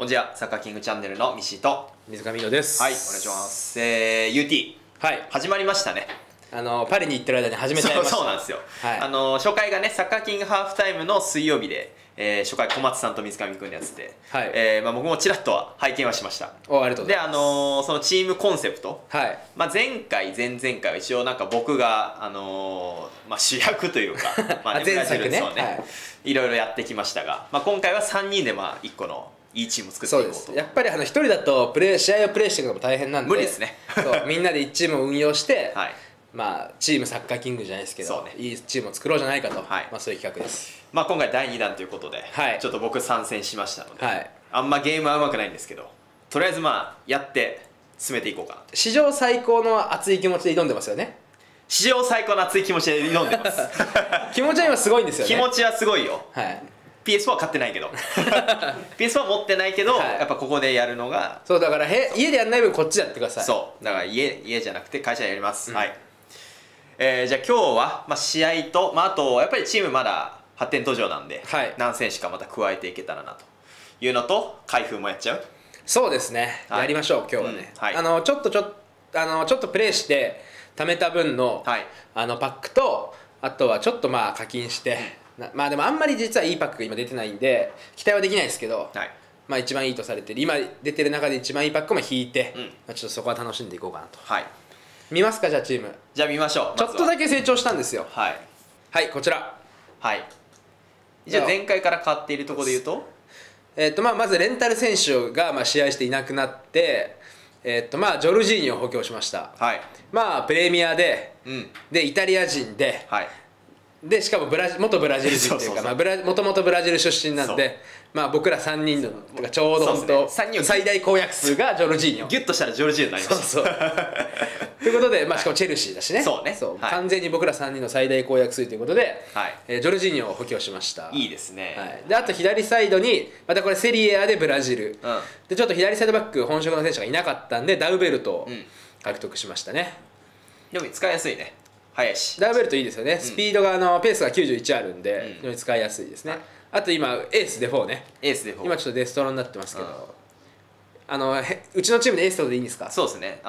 こんにちは、サッカーキングチャンネルの西と水上野です。はい、お願いします。UT、はい、始まりましたね。パリに行ってる間に始めちゃいました。そうなんですよ、はい、初回がね、サッカーキングハーフタイムの水曜日で、初回小松さんと水上君のやつで、はい、まあ、僕もちらっとは拝見はしました。お、ありがとうございます。で、そのチームコンセプト、はい、まあ、前回前々回は一応なんか僕が、まあ、主役というか、まあね、前作ね、はい、いろいろやってきましたが、まあ、今回は3人でまあ1個のいいチーム作っていこうと。そうです。やっぱり1人だと試合をプレーしていくのも大変なんで無理ですね。そう、みんなで1チームを運用して、はい、まあ、チームサッカーキングじゃないですけど、ね、いいチームを作ろうじゃないかと、はい、まあ、そういう企画です、まあ、今回第2弾ということで、はい、ちょっと僕参戦しましたので、はい、あんまゲームはうまくないんですけど、とりあえずまあやって進めていこうかなと。史上最高の熱い気持ちで挑んでますよね。史上最高の熱い気持ちで挑んでます気持ちは今すごいんですよね。気持ちはすごいよ、はい。PS4 は買ってないけどPS4 は持ってないけど、はい、やっぱここでやるのが、そうだから、家でやんない分こっちでやってください。そうだから、家じゃなくて会社でやります、うん、はい。じゃあ今日は、まあ、試合と、まあ、あとやっぱりチームまだ発展途上なんで、はい、何選手かまた加えていけたらなというのと、開封もやっちゃう。そうですね、はい、やりましょう今日はね、うん、はい、ちょっとプレーして貯めた分の、はい、パックと、あとはちょっとまあ課金して、うん、まあでもあんまり実はいいパックが今出てないんで期待はできないですけど、はい、まあ一番いいとされてる今出てる中で一番いいパックも引いて、うん、まあちょっとそこは楽しんでいこうかなと。はい、見ますか。じゃあチーム、じゃあ見ましょう。ちょっとだけ成長したんですよ。はい、はい、こちら。はい、じゃあ前回から変わっているところで言うと、まあまずレンタル選手がまあ試合していなくなって、まあジョルジーニを補強しました。はい、まあプレミアで、うん、でイタリア人で、はい、でしかも元ブラジル人というか、もともとブラジル出身なんで、まあ僕ら3人のとかちょうど本当最大公約数がジョルジーニョ、ギュッとしたらジョルジーニョになりました。ということで、まあしかもチェルシーだしね、完全に僕ら3人の最大公約数ということでジョルジーニョを補強しました。いいですね。で、あと左サイドにまたこれセリエAでブラジルで、ちょっと左サイドバック本職の選手がいなかったんでダウベルトを獲得しましたね。でも使いやすいね、速いし。ダウベルトいいですよね、スピードがペースが91あるんで非常に使いやすいですね。あと今エースデフォーね、今ちょっとデストロになってますけど、うちのチームでエースでいいんですか。そうですね、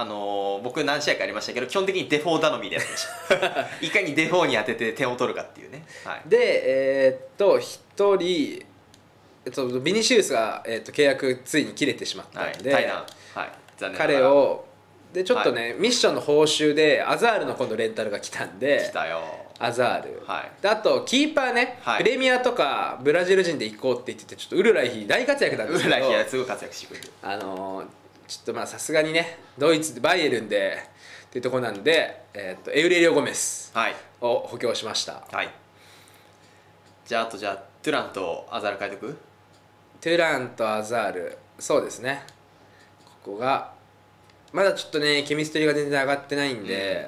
僕何試合かやりましたけど基本的にデフォー頼みでやってましたいかにデフォーに当てて点を取るかっていうね。で、1人ビニシウスが契約ついに切れてしまったんで、彼をでちょっとね、はい、ミッションの報酬でアザールの今度レンタルが来たんで、来たよアザール、はい、であとキーパーね、はい、プレミアとかブラジル人で行こうって言ってて、ちょっとウルライヒ大活躍だったんですけど、ウルライヒはすごい活躍してくれる。ちょっとまあさすがにね、ドイツバイエルンでっていうところなんで、エウレリオ・ゴメスを補強しました、はい、じゃああとトゥランとアザール変えとく。トゥランとアザール、そうですね、ここがまだちょっとねケミストリーが全然上がってないんで、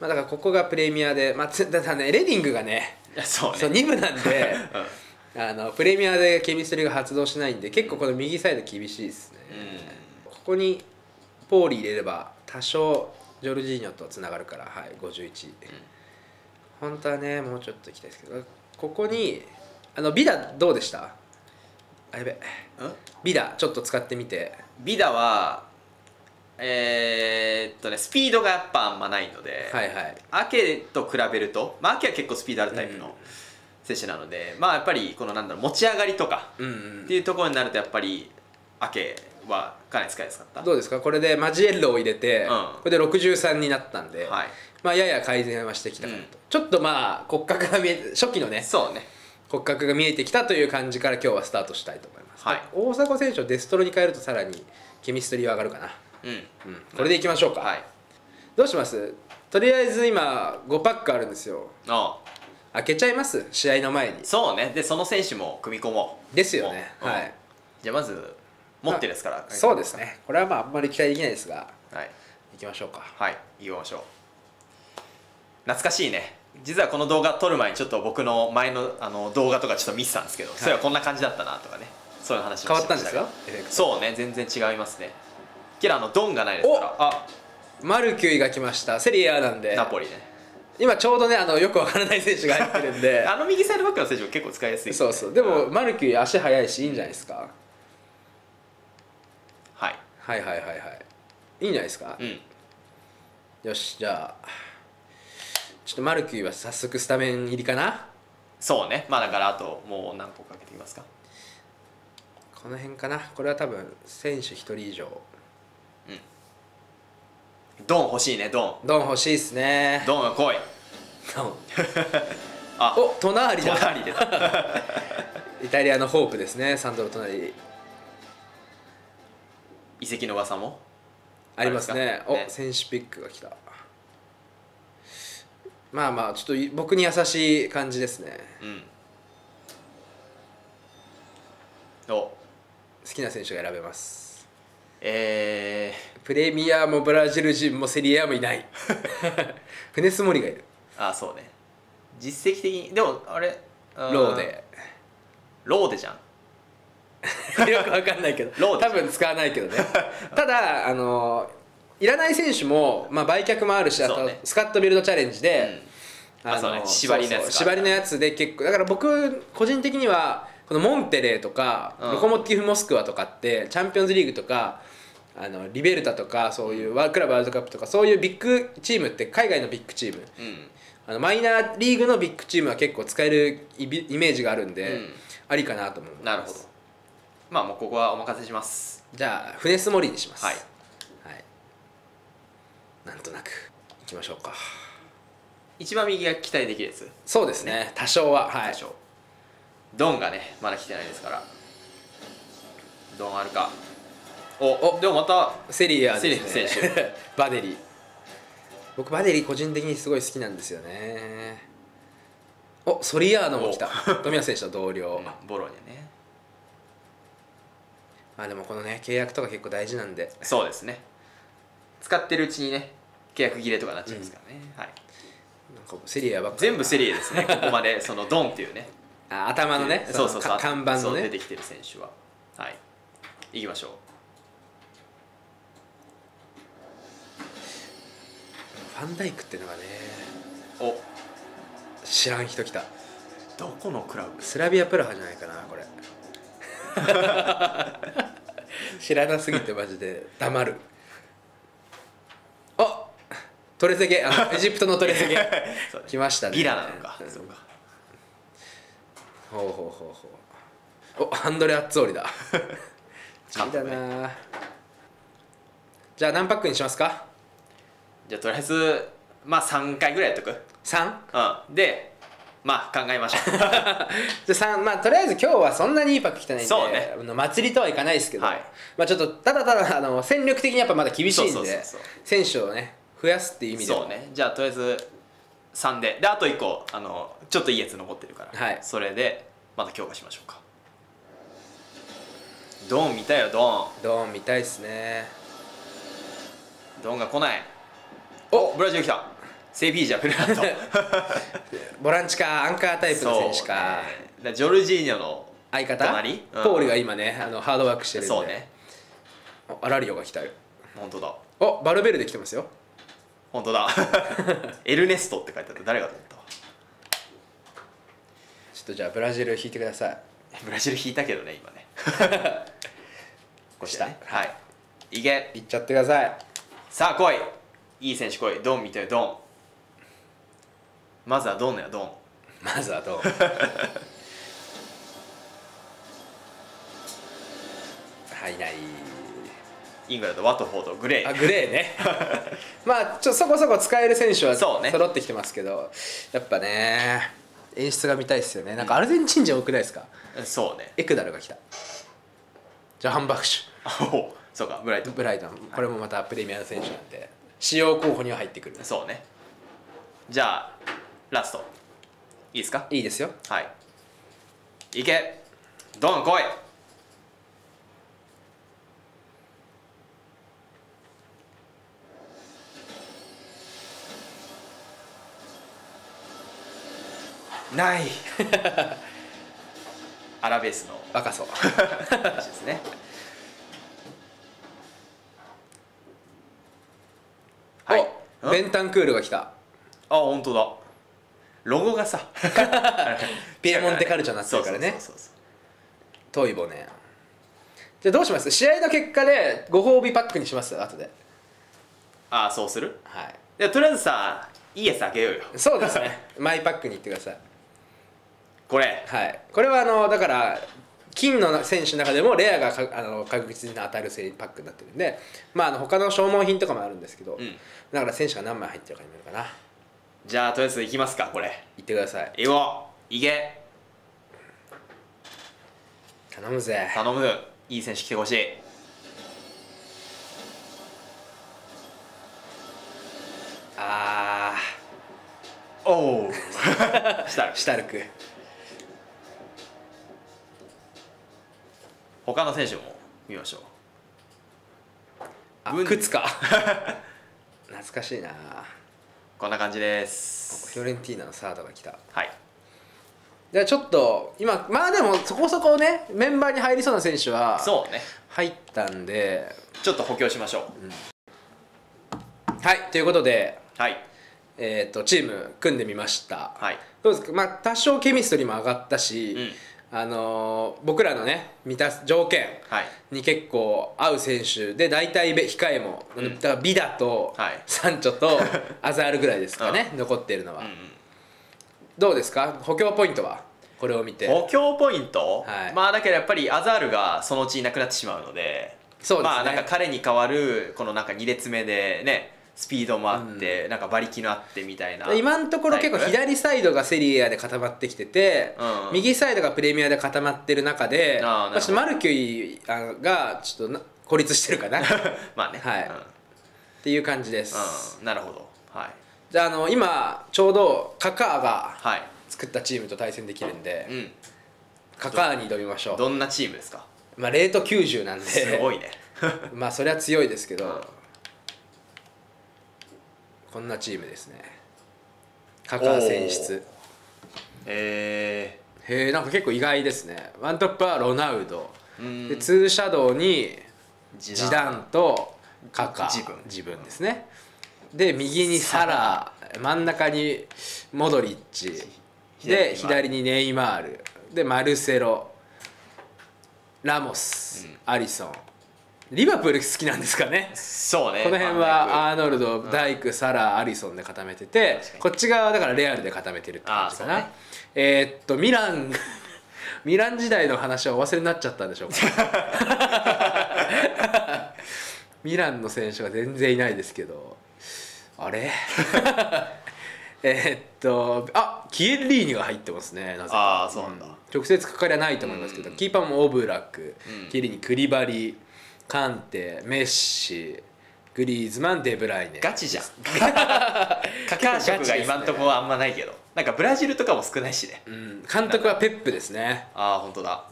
うん、まあだからここがプレミアで、まあ、だからねレディングがね、そう2部なんで、うん、プレミアでケミストリーが発動しないんで結構この右サイド厳しいですね、うん、ここにポーリー入れれば多少ジョルジーニョとつながるから、はい、51、うん、本当はねもうちょっといきたいですけど、ここにビダどうでした。あ、やべ、ビダちょっと使ってみて。ビダはね、スピードがやっぱあんまないので、はい、はい、アケと比べると、まあ、アケは結構スピードあるタイプの選手なので、うん、まあやっぱりこのなんだろう持ち上がりとかっていうところになるとやっぱりアケはかなり使いやすかった。どうですかこれでマジエッロを入れて、うん、これで63になったんで、はい、まあやや改善はしてきたかなと、うん、ちょっとまあ骨格が見え初期のね、そうね骨格が見えてきたという感じから今日はスタートしたいと思います、はい、大迫選手をデストロに変えるとさらにケミストリーは上がるかな。これでいきましょうか、はい、どうします。とりあえず今5パックあるんですよ。ああ、開けちゃいます、試合の前に。そうね、でその選手も組み込もうですよね、はい。じゃあまず持ってですから、そうですね、これはまああんまり期待できないですが、はい、いきましょうか。はい、いきましょう。懐かしいね、実はこの動画撮る前にちょっと僕の前の動画とかちょっと見てたんですけど、それはこんな感じだったなとかね、そういう話もしてました。変わったんですか。そうね、全然違いますね。キラーのドンがないですから。あ、マルキュイが来ました。セリエAなんでナポリね、今ちょうどねよくわからない選手が入ってるんで右サイドバックの選手も結構使いやすい。そうそう、でもマルキュイ足速いしいいんじゃないですか。はいはいはいはい、いいんじゃないですか。うん、よし、じゃあちょっとマルキューは早速スタメン入りかな。そうね、まあだからあともう何個かけていきますか。この辺かな、これは多分選手1人以上。うん、ドン欲しいね。ドン、ドン欲しいっすね。ドンが来い。ドンあ、お、隣だ、隣出たイタリアのホープですね、サンドロ隣。移籍の噂もありますね。お、選手ピックが来た。まあまあちょっと僕に優しい感じですね。うん、お、好きな選手が選べます。プレミアもブラジル人もセリアもいないフネスモリがいる。あ、そうね、実績的にでもあれローデ、ローデじゃんよくわかんないけど多分使わないけどねただいらない選手も、まあ、売却もあるし、あと、ね、スカットビルドチャレンジで縛りのやつで結構だから僕個人的にはこのモンテレーとか、うん、ロコモティフ・モスクワとかってチャンピオンズリーグとかリベルタとかそういうクラブワールドカップとかそういうビッグチームって海外のビッグチーム、うん、マイナーリーグのビッグチームは結構使えるイメージがあるんで、うん、ありかなと思います。なるほど、まあもうここはお任せします。じゃあフネスモリにします。はい、はい、なんとなくいきましょうか。一番右が期待できるやつ。そうですね、多少は、はい、多少。ドンがねまだ来てないですから。ドンあるか。おお、でもまたセリアですね、選手バデリ。僕バデリ個人的にすごい好きなんですよね。お、ソリアーノも来た富安選手の同僚、うん、ボローニャね。まあでもこのね契約とか結構大事なんで。そうですね、使ってるうちにね契約切れとかなっちゃいますからね、うん、はい。なんかセリアばっか全部セリアですねここまでそのドンっていうね頭のね、そうそうそう、看板のね出てきてる選手は。はい、いきましょう。ファンダイクってのがね、お、知らん人来た。どこのクラブ？スラビアプラハじゃないかなこれ知らなすぎてマジで黙る。あ、トレセゲ、エジプトのトレセゲ来ましたね。ギラなのか、うん、そうか。ほうほうほうほう。お、アンドレ・アッツオリだ地味だな。じゃあ何パックにしますか？じゃあとりあえずまあ3回ぐらいやっとく。 3？ うんでまあ考えましょうじゃあ3、まあとりあえず今日はそんなにいいパック来てないんで、そう、ね、祭りとはいかないですけど、はい、まあちょっとただただ戦力的にやっぱまだ厳しいんで選手をね増やすっていう意味で。そうね、じゃあとりあえず3で、であと1個ちょっといいやつ残ってるから、はい、それでまた強化しましょうか。ドン見たいよ、ドン。ドン見たいっすね。ドンが来ない。お、ブラジル来た。セビージャ、フレラントボランチかアンカータイプの選手か。ジョルジーニョの相方ポールが今ねハードワークしてるんで。そうね、アラリオが来たよ。本当だ。お、バルベルで来てますよ。本当だエルネストって書いてあった。誰がと思ったわ。ちょっとじゃあブラジル引いてください。ブラジル引いたけどね今ねこしたね。はい、いけ、いっちゃってください。さあ来い、いい選手来い。ドン見てよ、ドン。まずはドンだよ、ドン。まずはドンはい、ない。イングランド、ワトフォード、グレー。あ、グレーねまあそこそこ使える選手は揃ってきてますけど、ね、やっぱね演出が見たいですよね。なんかアルゼンチンじゃ多くないですか、うん、そうね。エクダルが来た。じゃあハンバクシュお、そうか、ブライトン。ブライトン、これもまたプレミアの選手なんで、はい、使用候補には入ってくる。そうね。じゃあラストいいですか？いいですよ。はい、いけ、ドン来い。ないアラベースの若そうですねはい、ベンタンクールが来た。あ、本当だ。ロゴがさピエモンテカルチャーになってるからね。トイボね。じゃあどうします？試合の結果でご褒美パックにします？後で。ああ、そうする？はい。じゃあとりあえずさ、いいやつあげようよ。そうですねマイパックにいってください。これ、はい、これはだから金の選手の中でもレアが確実に当たるパックになってるんで、まあ他の消耗品とかもあるんですけど、うん、だから選手が何枚入ってるかにもよるかな。じゃあとりあえずいきますか。これいってください。いこう、いけ、頼むぜ、頼む。いい選手来てほしい。あー、おおしたるく。他の選手も見ましょう。あ、靴か懐かしいな。こんな感じです。フィオレンティーナのサードが来た。はい、じゃあちょっと今まあでもそこそこねメンバーに入りそうな選手はそうね入ったんで、ちょっと補強しましょう、うん、はい。ということで、はい、チーム組んでみました。はい、どうですか？まあ多少ケミストリーも上がったし、うん、僕らのね満たす条件に結構合う選手で、大体控えも、うん、だからビダと、はい、サンチョとアザールぐらいですかね、うん、残っているのは。うんうん、どうですか？補強ポイントは。これを見て補強ポイント、はい、まあだけどやっぱりアザールがそのうちいなくなってしまうので、そうですね、まあなんか彼に代わるこのなんか2列目でね、スピードもあって、うん、なんか馬力のあってみたいな。今のところ結構左サイドがセリエ A で固まってきてて、うん、右サイドがプレミアで固まってる中で、私マルキュイがちょっと孤立してるかなまあね、はい、うん、っていう感じです、うん、なるほど。はい、じゃあ今ちょうどカカーが作ったチームと対戦できるんで、はい、うん、カカーに挑みましょう。どんなチームですか？まあレート90なんで、すごいねまあそれは強いですけど、うん、こんなチームですね。カカー選出、なんか結構意外ですね。ワントップはロナウドで、ツーシャドウにジダンとカカー、自分ですね。で右にサラー、真ん中にモドリッチで、左にネイマールで、マルセロ、ラモス、アリソン。リバプール好きなんですかね。そうね、この辺はアーノルド、ダイク、サラー、アリソンで固めてて、こっち側だからレアルで固めてるって感じかな。ミラン時代の話はお忘れになっちゃったんでしょうかミランの選手が全然いないですけど、あれあ、キエリーニが入ってますね、なぜか。ああ、そうなんだ。直接かかりはないと思いますけど、キーパーもオブラック、キエリーニ、クリバリ、カンテ、メッシ、グリーズマン、デブライネ。ガチじゃんカカー色が今んとこはあんまないけど、なんかブラジルとかも少ないしね。監督はペップですね。ああ、本当だ。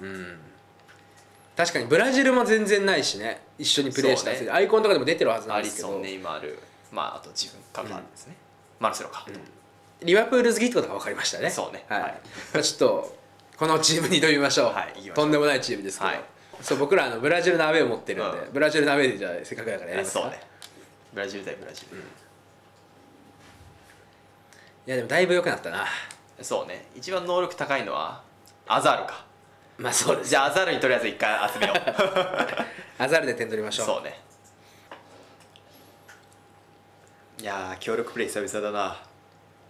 確かにブラジルも全然ないしね、一緒にプレーしたりアイコンとかでも出てるはずなんですけど、アリソン、ネイマール、まああと自分カカーですね、マルセロか。リバプール好きってことが分かりましたね。そうね、はい。ちょっとこのチームに挑みましょう。とんでもないチームですけど、そう、僕らブラジルのアウェーを持ってるんで、ブラジルのアウェーでじゃあせっかくだからやりますか。そうね、ブラジル対ブラジル。いやでもだいぶ良くなったな。そうね、一番能力高いのはアザールか。まあそうです。じゃあアザールにとりあえず一回集めようアザールで点取りましょう。そうね、いやー、協力プレイ久々だな。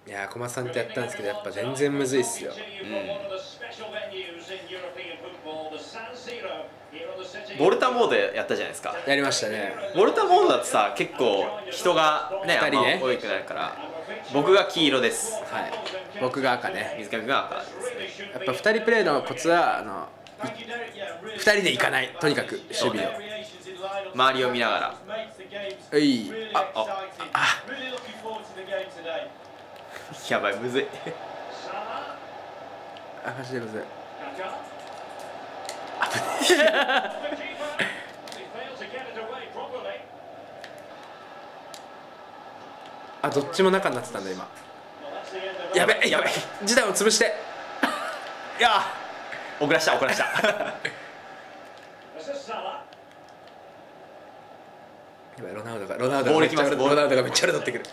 いやー、小松さんとやったんですけど、やっぱ全然むずいっすよ、うん、ボルタモードやったじゃないですか。やりましたね。ボルタモードだとさ、結構人がね、あんま多くなるから、僕が黄色です。はい、僕が赤ね、水上が赤ですね。やっぱ2人プレーのコツは2人でいかない、とにかく守備を、周りを見ながら。うい、あああ、やばい、むずいあ、マジでむずいあ、どっちも中になってたんだ今。やべえやべえ、時代を潰していやー、遅らした遅らした今ロナウドボール来ます。ロナウドがめっちゃ取ってくる。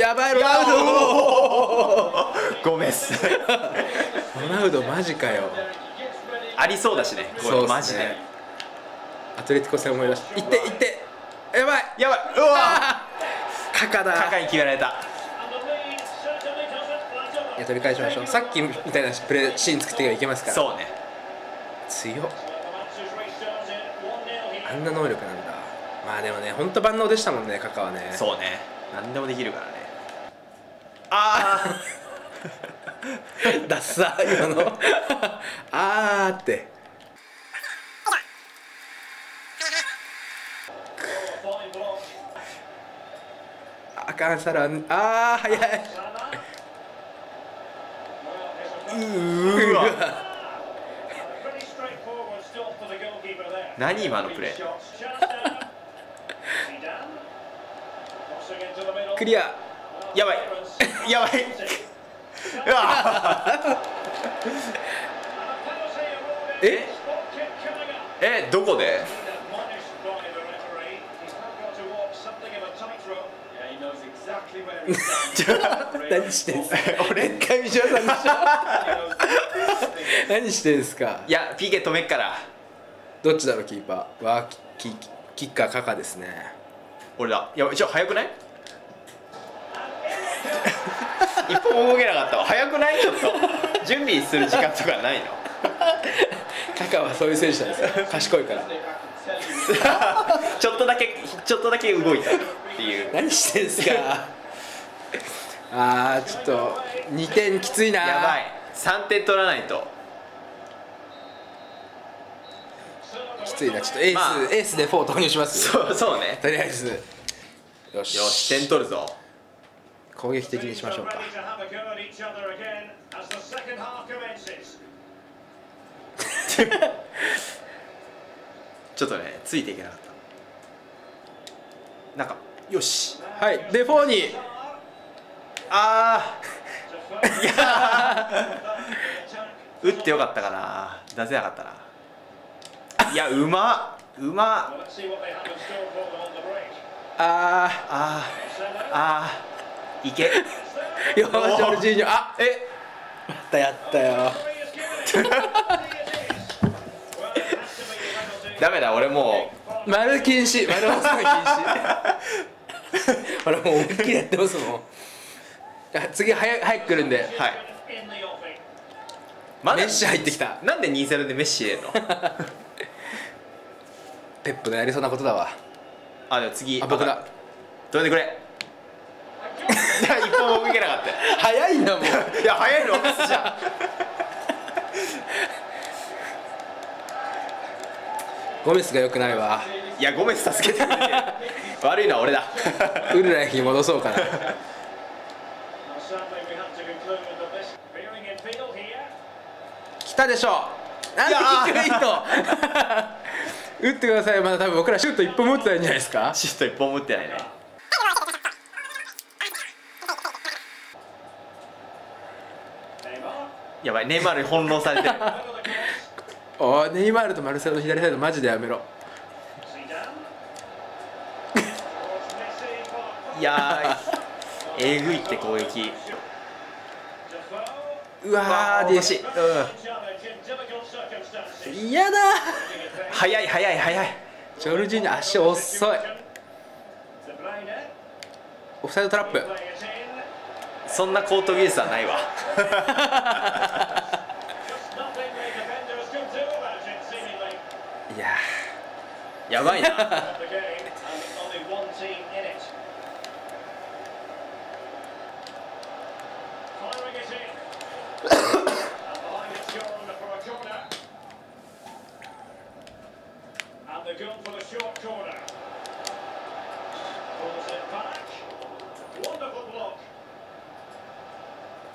やばい、ロナウド、ごめんっすロナウドマジかよ。ありそうだしね、マジで。アトレティコ戦思い出した。いっていって。やばいやばい。うわー。カカだ。カカに決められた。いや取り返しましょう。さっきみたいなプレーシーン作ってはいけますから。そうね。強っ。あんな能力なんだ。まあでもね、本当万能でしたもんね、カカはね。そうね。何でもできるからね。ああ。ダッサー今のあーってあかんさらんあー早い うわ何今のプレークリアやばいやばいええどこで何してんすか俺一回三島さんにし何してんすかいや PK 止めっからどっちだろうキーパーはキッカーカカですね俺だいや一応早くない一歩も動けなかったわ早くないちょっと準備する時間とかないのカカはそういう選手なんですよ賢いからちょっとだけ動いたっていう何してんすかあーちょっと2点きついなやばい3点取らないときついなちょっとエース、まあ、エースで4投入しますそうねとりあえずよしよし点取るぞ攻撃的にしましょうかちょっとねついていけなかったなんかよしはいデフォーにあーいやー打ってよかったかな出せなかったないやうまあいけよーし、アルジーニョ、あえまたやったよダメだ、俺もう丸禁止、丸押すの禁止俺もう思いっきりやってますもん次、早く来るんではいメッシ入ってきたなんで 2-0 でメッシ入れんのペップのやりそうなことだわあ、でも次、僕だ止めてくれ一本も動けなかった早いんだもんいや早いのじゃゴメスが良くないわいやゴメス助けてくれ悪いのは俺だウルライフに戻そうかな来たでしょなんでキックいいと打ってくださいまだ多分僕らシュート1本持ってないんじゃないですかシュート1本持ってないねやばいネイマールに翻弄されてるおーネイマールとマルセロの左サイドマジでやめろいやーえぐいって攻撃うわー DC うん嫌だ早い早い早いジョルジーニョ足遅いオフサイドトラップそんなコート技術はないわいややばいな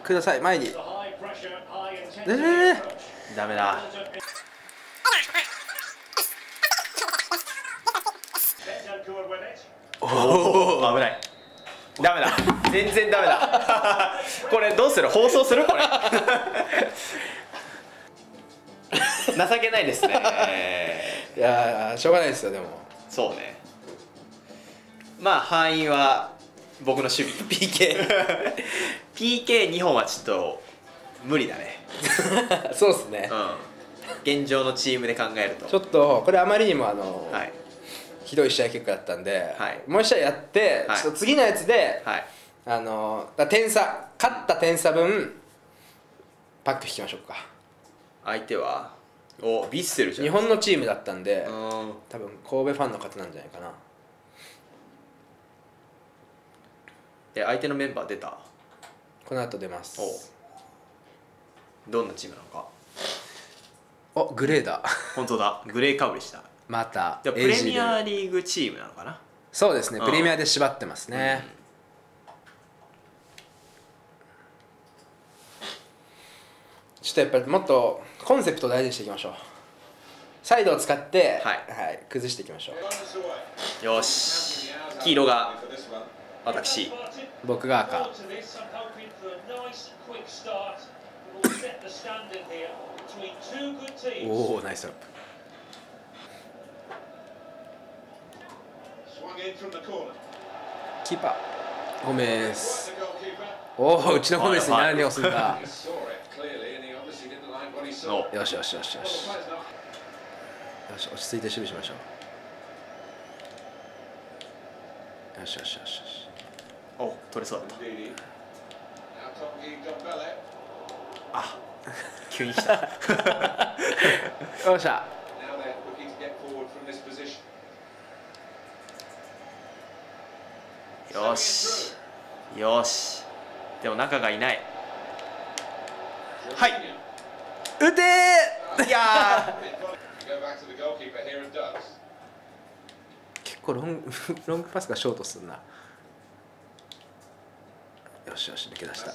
ください前にダメだおお危ないダメだ全然ダメだこれどうする放送するこれ情けないですねいやしょうがないですよでもそうねまあ敗因は僕の守備 PK2 本はちょっと無理だねそうっすね、うん、現状のチームで考えるとちょっとこれあまりにもひどい試合結果だったんで、もう1試合やってちょっと次のやつで点差、勝った点差分パック引きましょうか。相手はおヴィッセルじゃん。日本のチームだったんで多分神戸ファンの方なんじゃないかな。で相手のメンバー出た、この後出ます。どんなチームなのか。おグレーだ。本当だ、グレーかぶりした。またプレミアリーグチームなのかな。そうですね、プレミアで縛ってますね。ちょっとやっぱりもっとコンセプトを大事にしていきましょう。サイドを使って崩していきましょう。よし、黄色が私、僕が赤。おお、ナイストラップ。キーパーゴメス。おお、うちのゴメスに何をするんだ。よしよしよしよしよし、落ち着いて守備しましょう。よしよしよしよし。おお、取れそうだった。あ急に来た。よっしゃ、よしよし。でも中がいない。はい、打てー。いやー結構ロングパスがショートするな。よしよし、抜け出した。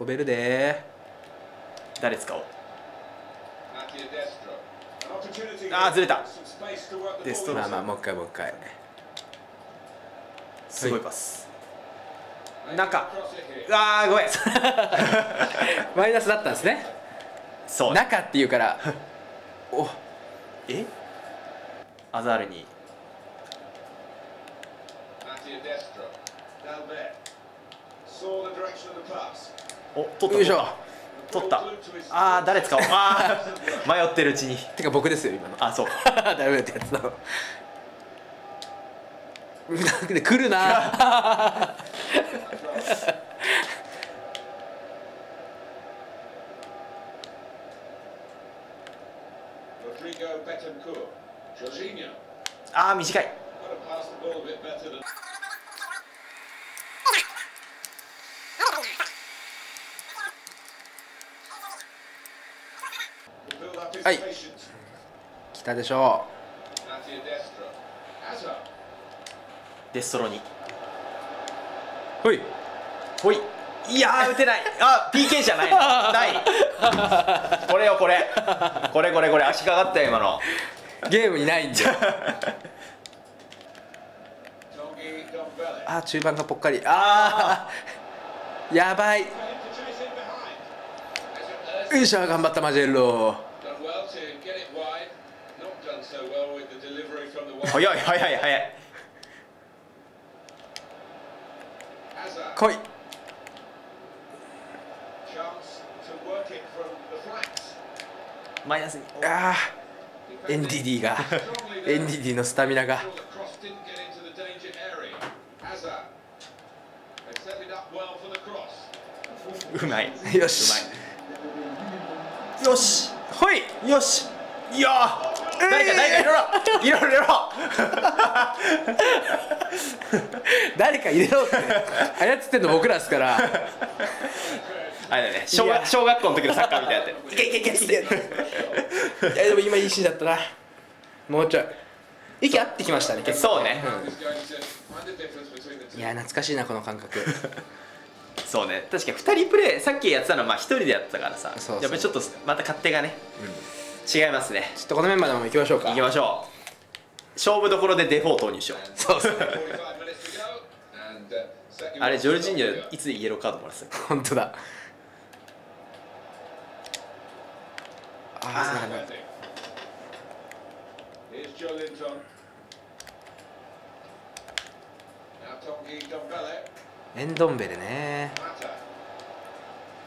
運べるでー。誰使おう。あーずれた。デストロー。まあまあ、もう一回。すごいパス。中。ああごめん。マイナスだったんですね。そう。中っていうから。お。え？アザールに。お、取った。取った。ああ誰使おう。ああ迷ってるうちに。てか僕ですよ今の。あそう。ダメだってやつだ。で来るな。ああ短い。はい、来たでしょう。デストロに。ほいほい。いやー打てない。あ PK じゃないの。ないこれよ、これ足かかったよ今の。ゲームにないんじゃん。あ中盤がぽっかり。あーやばい。よいしょ、頑張ったマジェッロ。早い。来い。マイナスに。ああ、エンディディのスタミナが。うまい。よし。よし。ほい。よし。いや。誰か入れろって操ってんの僕らですから。あれだね、小学校の時のサッカーみたいなやつ。いやでも今いいシーンだったな。もうちょい息合ってきましたね。そうね、いや懐かしいなこの感覚。そうね、確かに2人プレーさっきやってたのは1人でやってたからさ、やっぱりちょっとまた勝手がね違いますね。ちょっとこのメンバーでも行きましょうか。行きましょう。勝負どころでデフォー投入しよう。そうですね。あれジョルジーニョいつイエローカードもらってた。本当だ。あエンドンベレね。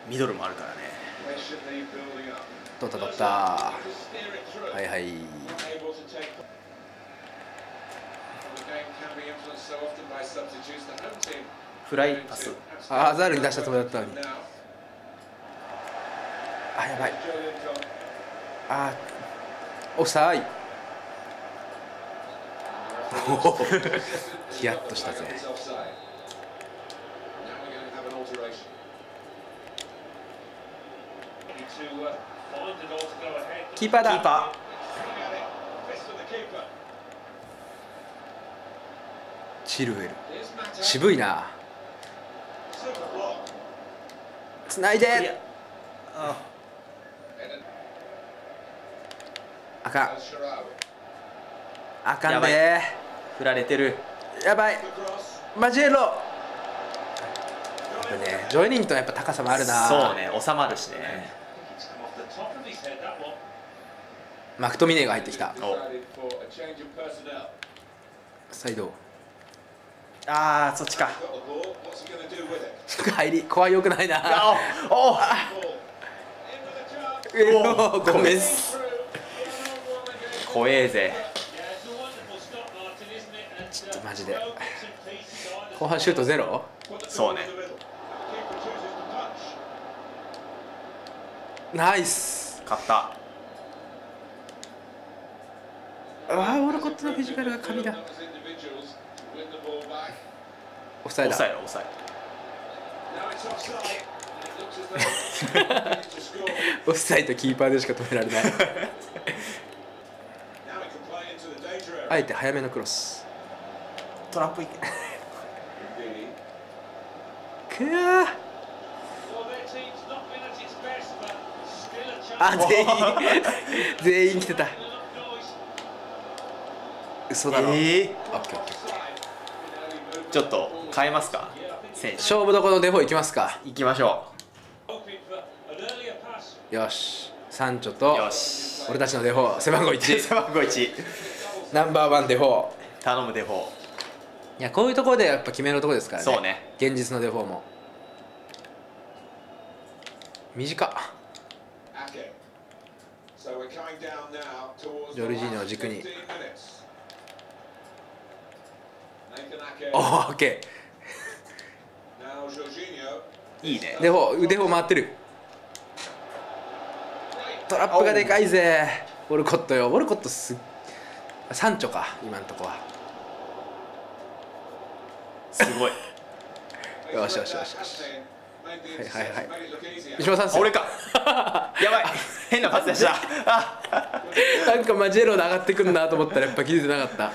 ミドルもあるからね。取った取った、はいはい。フライパス、ああ、ザールに出したつもりだったのに、あ、やばい、あ、オフサイド。ヒヤッとしたぜ。キーパーだ。キーパーチルウェル、渋いな。つないで、ああ、あかんあかんね、振られてる、やばい。マジエロ、やっぱね、ジョイニントンやっぱ高さもあるな。そうね、収まるしね。マクトミネが入ってきた。サイド、ああ、そっちか。入り、怖い、よくないな。おお、ごめん。怖えぜ。ちょっとマジで。後半シュートゼロ？そうね。ナイス。勝った。ああ、オールコットのフィジカルが神だ。オフサイド。オフサイド、キーパーでしか止められない。あえて早めのクロス。トラップいけ。くー。あ、全員来てた。嘘だろ。オッケーオッケー。ちょっと変えますか、選手。勝負どころのデフォいきますか。いきましょう。よし、サンチョと俺たちのデフォ、背番号1。背番号1、ナンバーワンデフォ、頼むデフォ。いや、こういうところでやっぱ決めるところですからね。そうね、現実のデフォも短っ。ジョルジーニョを軸に、オッケー。いいね、デフォ、腕を回ってる。トラップがでかいぜ、ウォルコットよ。ウォルコットサンチョか、今のとこは。すごい。よしよしよしよし、はいはいはい。石丸さんすよ、俺か。やばい、変なパスでした。なんかマジエロで上がってくんなと思ったら、やっぱ気づいてなかった。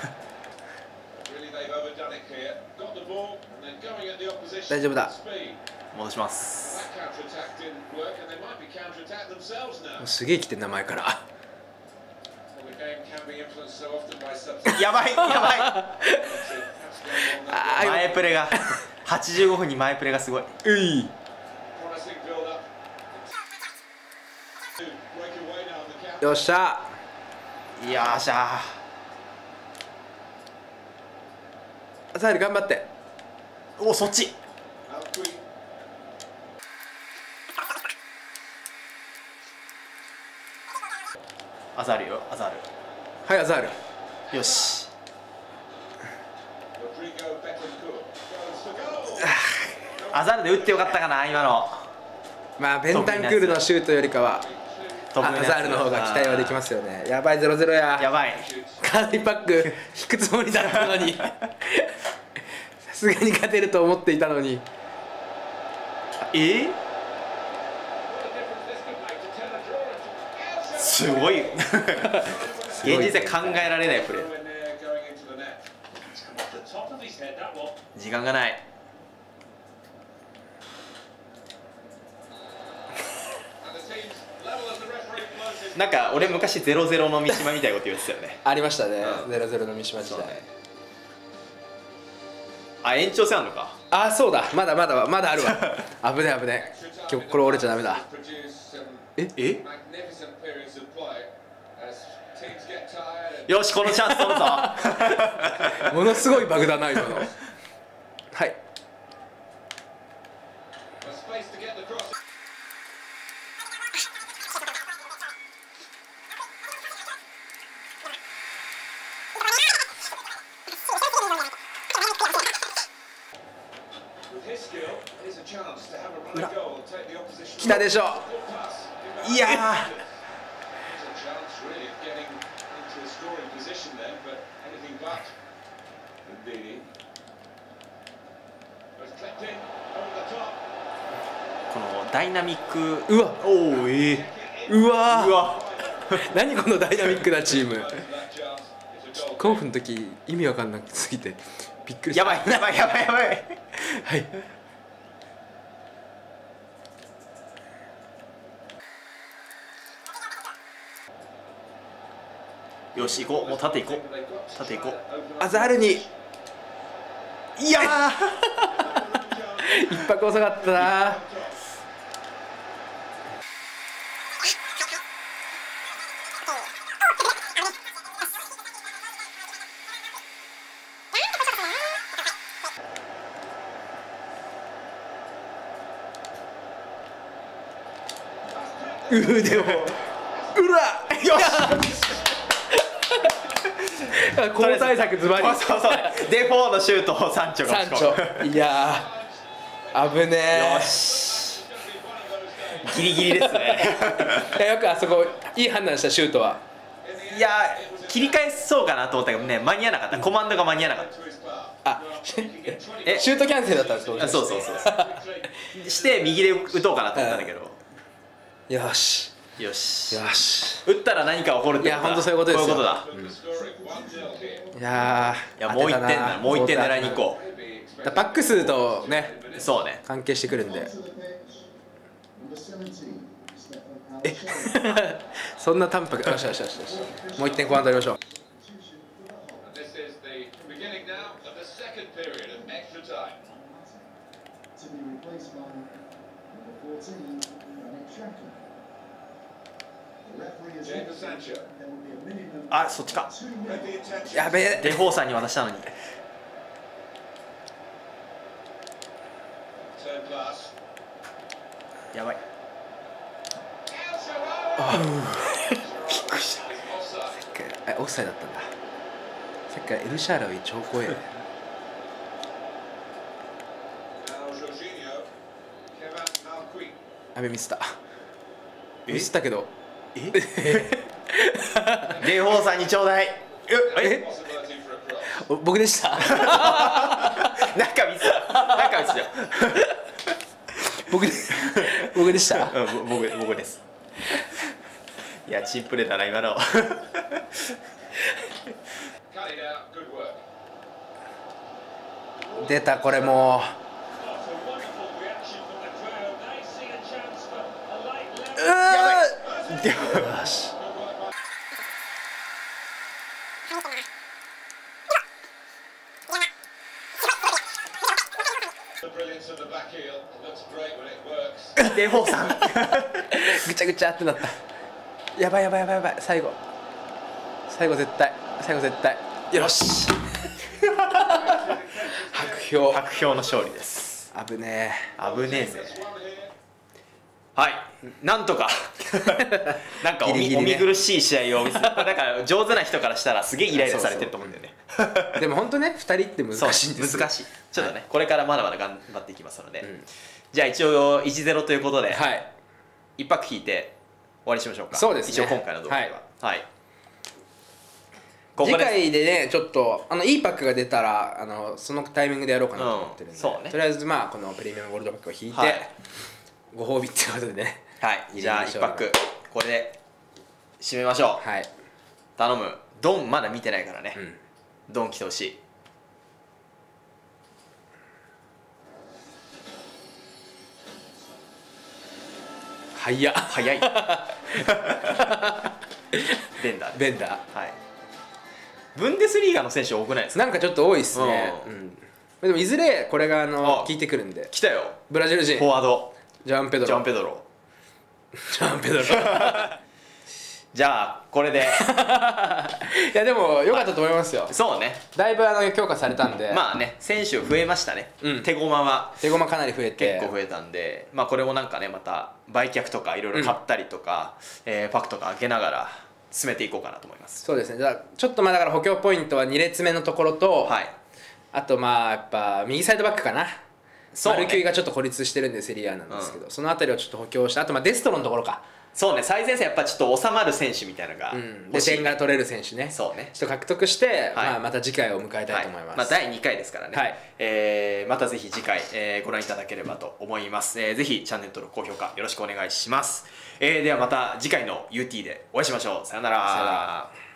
大丈夫だ、戻します。すげえ来てんな、前から。やばいやばい。前プレが85分に前プレがすごい。うい、よっしゃ、よっしゃ、サイル頑張って。お、そっち。アザールよ、アザール。はい、アザール。よし。アザールで打ってよかったかな、今の。まあ、ベンタンクールのシュートよりかは、アザールの方が期待はできますよね。やばい、0-0や。やばい。カーディパック引くつもりだったのに。さすがに勝てると思っていたのに。すごい。現実で考えられないプレー。時間がない。なんか俺昔0-0の三島みたいなこと言ってたよね。ありましたね、0-0の三島時代。あ、延長戦あるのか。あ、そうだ、まだまだまだあるわ。危ねえ危ねえ、今日これ折れちゃダメだ。え、よし、このチャンス取るぞ。ものすごいバグだな、今の。はい、来たでしょう。いやーこのダイナミック、うわおお、うわうわ何このダイナミックなチーム。キックオフの時意味わかんなすぎてびっくりした。やばいやばいやばいやばいはい、よし行こう、もう縦行こう、縦行こう。アザールに、いや一拍遅かったな。でもうらよし交代策ズバリ。そうそうデフォーのシュートをサンチョが打ち込む。いやー危ねー。よしギリギリですねよくあそこいい判断したシュートは。いやー切り返そうかなと思ったけどね、間に合わなかった。コマンドが間に合わなかった。あえシュートキャンセルだったんですか。そうそうそうして右で打とうかなと思ったんだけど、よしよしよし打ったら何か起こるって。いや本当そういうことですよ。こういうことだ。いやーもう1点だ、もう1点狙いに行こう。バックスとね、そうね関係してくるんで。えそんな淡白。よしよしよしよし、もう1点後半取りましょう。あ、そっちか。やべえ、デフォーさんに渡したのに。やばい。あびっくりした。さっきオフサイドだったんだ。さっきからエルシャーラウィ超怖い。やべミスった。ミスったけど。デフォーさんにちょうだい。僕でした。なんかミスだ。なんかミスだ。僕でした。僕です。いやチームプレーだな今の。出たこれもう。よしデフォーさんぐちゃぐちゃってなった。やばいやばいやばいやばい、最後最後絶対最後絶対よし白氷の勝利です。危ねえ危ねえぜ。はい、なんとかなんかお見苦しい試合を見せる。だから上手な人からしたらすげえイライラされてると思うんだよねでも本当ね2人って難しいんですよ。難しいちょっとね、はい、これからまだまだ頑張っていきますので、うん、じゃあ一応 1-0 ということで、はい、一拍引いて終わりしましょうか。そうですね、一応今回の動画では、はい、次回でねちょっといいパックが出たらそのタイミングでやろうかなと思ってるんで、うんね、とりあえずまあこのプレミアムゴールドパックを引いて、はいご褒美ってことでね。はい。じゃあ1パックこれで締めましょう。はい。頼む。ドンまだ見てないからね。うん、ドン来てほしい。早っ早い。ベンダー。ベンダー。はい。ブンデスリーガの選手多くないですか。なんかちょっと多いですね。うん。でもいずれこれが効いてくるんで。来たよ。ブラジル人。フォワード。ジャンペドロ。ジャンペドロ。ジャンペドロ。じゃあこれで。いやでも良かったと思いますよ。そうね。だいぶ強化されたんで。まあね、選手増えましたね。手駒は。手駒かなり増えて。結構増えたんで、まあこれもなんかねまた売却とかいろいろ買ったりとか、パックとか開けながら進めていこうかなと思います。そうですね。じゃあちょっとまあだから補強ポイントは2列目のところと、あとまあやっぱ右サイドバックかな。そうね、マルキュイがちょっと孤立してるんでセリアなんですけど、うん、その辺りをちょっと補強したあと、まあ、デストロのところか。そうね、最前線やっぱちょっと収まる選手みたいなのが、うん、で点が取れる選手ね、そうね、ちょっと獲得して、はい、まあ、また次回を迎えたいと思います、はい、まあ、第2回ですからね、はい、またぜひ次回、ご覧いただければと思います、ぜひチャンネル登録高評価よろしくお願いします、ではまた次回の UT でお会いしましょう。さよなら。